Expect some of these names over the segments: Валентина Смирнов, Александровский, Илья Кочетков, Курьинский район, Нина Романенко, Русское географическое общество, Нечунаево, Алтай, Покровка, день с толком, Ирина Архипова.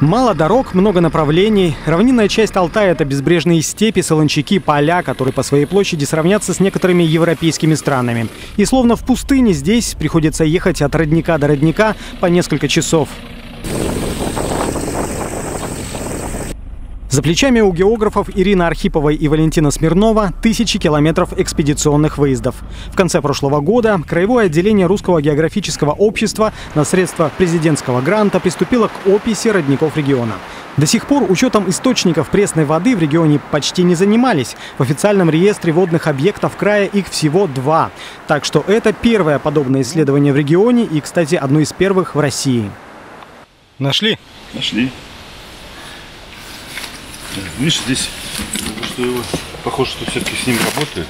Мало дорог, много направлений. Равнинная часть Алтая – это безбрежные степи, солончаки, поля, которые по своей площади сравнятся с некоторыми европейскими странами. И словно в пустыне здесь приходится ехать от родника до родника по несколько часов. За плечами у географов Ирины Архиповой и Валентина Смирнова тысячи километров экспедиционных выездов. В конце прошлого года краевое отделение Русского географического общества на средства президентского гранта приступило к описи родников региона. До сих пор учетом источников пресной воды в регионе почти не занимались. В официальном реестре водных объектов края их всего 2. Так что это первое подобное исследование в регионе и, кстати, одно из первых в России. Нашли? Нашли. Видишь, здесь что его, похоже, что все-таки с ним работает.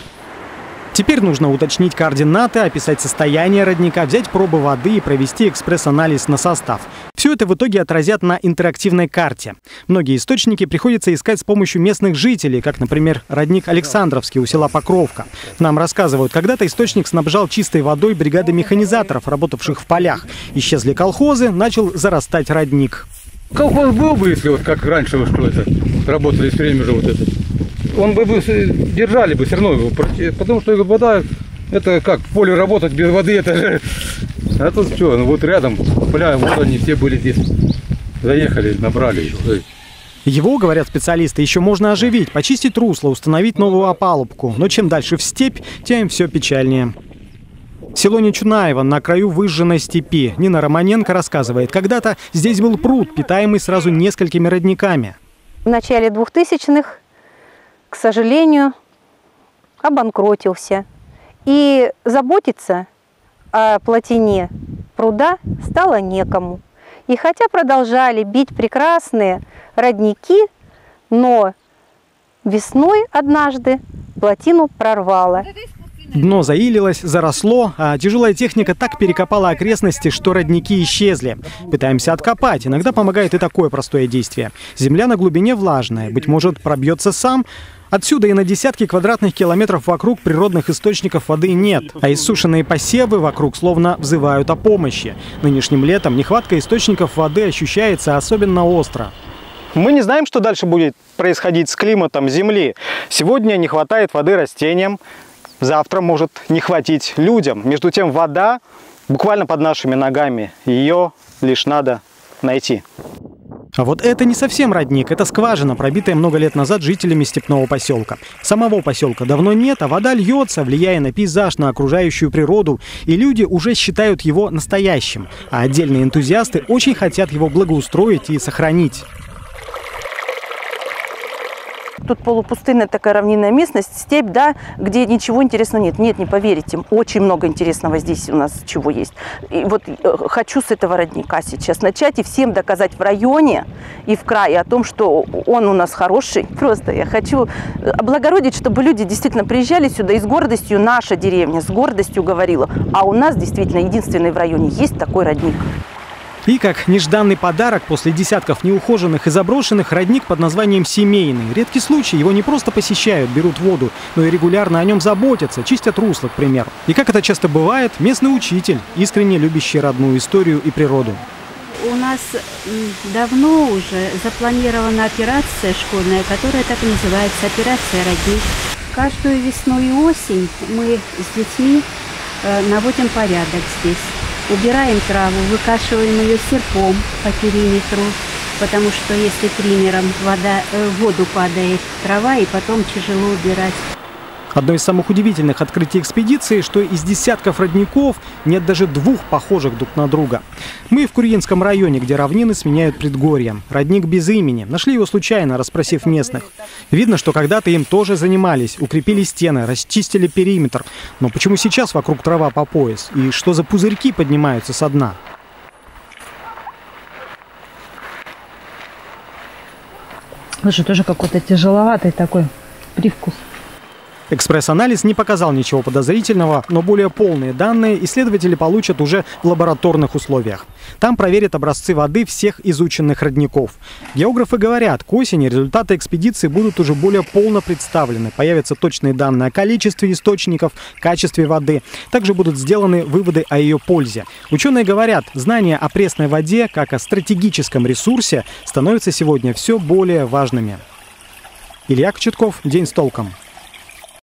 Теперь нужно уточнить координаты, описать состояние родника, взять пробы воды и провести экспресс-анализ на состав. Все это в итоге отразят на интерактивной карте. Многие источники приходится искать с помощью местных жителей, как, например, родник Александровский у села Покровка. Нам рассказывают, когда-то источник снабжал чистой водой бригады механизаторов, работавших в полях. Исчезли колхозы, начал зарастать родник. Колхоз был бы, если вот как раньше, что это, работали все время же вот этот. Он бы держали бы все равно его, потому что вода, это как, в поле работать без воды, это же... А тут что, ну вот рядом поля, вот они все были здесь, заехали, набрали еще. Его, говорят специалисты, еще можно оживить, почистить русло, установить новую опалубку. Но чем дальше в степь, тем все печальнее. Село Нечунаево на краю выжженной степи. Нина Романенко рассказывает, когда-то здесь был пруд, питаемый сразу несколькими родниками. В начале 2000-х, к сожалению, обанкротился. И заботиться о плотине пруда стало некому. И хотя продолжали бить прекрасные родники, но весной однажды плотину прорвало. Дно заилилось, заросло, а тяжелая техника так перекопала окрестности, что родники исчезли. Пытаемся откопать. Иногда помогает и такое простое действие. Земля на глубине влажная. Быть может, пробьется сам. Отсюда и на десятки квадратных километров вокруг природных источников воды нет. А иссушенные посевы вокруг словно взывают о помощи. Нынешним летом нехватка источников воды ощущается особенно остро. Мы не знаем, что дальше будет происходить с климатом Земли. Сегодня не хватает воды растениям. Завтра может не хватить людям. Между тем, вода буквально под нашими ногами. Ее лишь надо найти. А вот это не совсем родник. Это скважина, пробитая много лет назад жителями степного поселка. Самого поселка давно нет, а вода льется, влияя на пейзаж, на окружающую природу. И люди уже считают его настоящим. А отдельные энтузиасты очень хотят его благоустроить и сохранить. Тут полупустынная такая равнинная местность, степь, да, где ничего интересного нет. Нет, не поверите, очень много интересного здесь у нас чего есть. И вот хочу с этого родника сейчас начать и всем доказать в районе и в крае о том, что он у нас хороший. Просто я хочу облагородить, чтобы люди действительно приезжали сюда и с гордостью, наша деревня с гордостью говорила, а у нас действительно единственный в районе есть такой родник. И как нежданный подарок после десятков неухоженных и заброшенных родник под названием «Семейный». Редкий случай, его не просто посещают, берут воду, но и регулярно о нем заботятся, чистят русло, к примеру. И как это часто бывает, местный учитель, искренне любящий родную историю и природу. У нас давно уже запланирована операция школьная, которая так и называется «Операция родник». Каждую весну и осень мы с детьми наводим порядок здесь. Убираем траву, выкашиваем ее серпом по периметру, потому что если триммером в воду падает трава, и потом тяжело убирать. Одно из самых удивительных открытий экспедиции, что из десятков родников нет даже 2 похожих друг на друга. Мы в Курьинском районе, где равнины сменяют предгорья. Родник без имени. Нашли его случайно, расспросив местных. Видно, что когда-то им тоже занимались. Укрепили стены, расчистили периметр. Но почему сейчас вокруг трава по пояс? И что за пузырьки поднимаются со дна? Слушай, тоже какой-то тяжеловатый такой привкус. Экспресс-анализ не показал ничего подозрительного, но более полные данные исследователи получат уже в лабораторных условиях. Там проверят образцы воды всех изученных родников. Географы говорят, к осени результаты экспедиции будут уже более полно представлены. Появятся точные данные о количестве источников, качестве воды. Также будут сделаны выводы о ее пользе. Ученые говорят, знания о пресной воде, как о стратегическом ресурсе, становятся сегодня все более важными. Илья Кочетков, «День с толком».